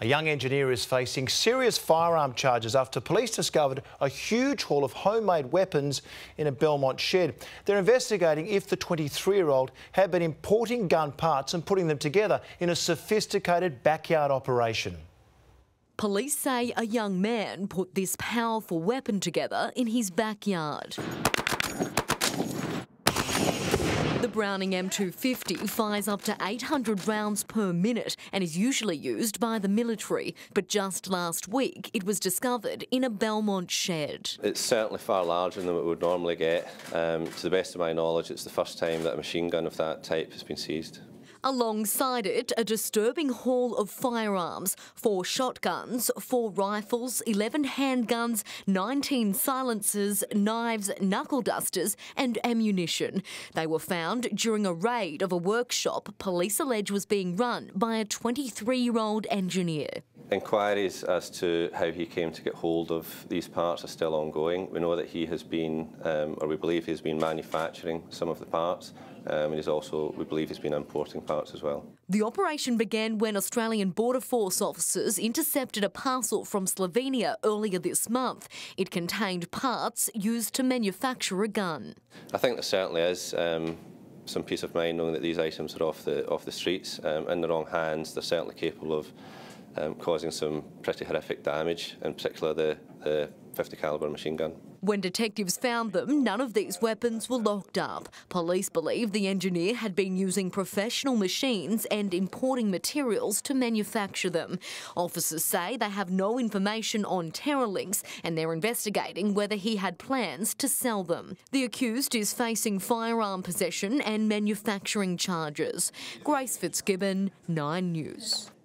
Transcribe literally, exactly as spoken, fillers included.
A young engineer is facing serious firearm charges after police discovered a huge haul of homemade weapons in a Belmont shed. They're investigating if the twenty-three-year-old had been importing gun parts and putting them together in a sophisticated backyard operation. Police say a young man put this powerful weapon together in his backyard. The Browning M two fifty fires up to eight hundred rounds per minute and is usually used by the military. But just last week, it was discovered in a Belmont shed. It's certainly far larger than what we would normally get. Um, to the best of my knowledge, it's the first time that a machine gun of that type has been seized. Alongside it, a disturbing haul of firearms, four shotguns, four rifles, eleven handguns, nineteen silencers, knives, knuckle dusters and ammunition. They were found during a raid of a workshop police allege was being run by a twenty-three-year-old engineer. Inquiries as to how he came to get hold of these parts are still ongoing. We know that he has been, um, or we believe he's been manufacturing some of the parts, um, and he's also, we believe he's been importing parts as well. The operation began when Australian Border Force officers intercepted a parcel from Slovenia earlier this month. It contained parts used to manufacture a gun. I think there certainly is um, some peace of mind knowing that these items are off the, off the streets. Um, in the wrong hands, they're certainly capable of Um, causing some pretty horrific damage, in particular the, the fifty calibre machine gun. When detectives found them, none of these weapons were locked up. Police believe the engineer had been using professional machines and importing materials to manufacture them. Officers say they have no information on terror links and they're investigating whether he had plans to sell them. The accused is facing firearm possession and manufacturing charges. Grace Fitzgibbon, Nine News.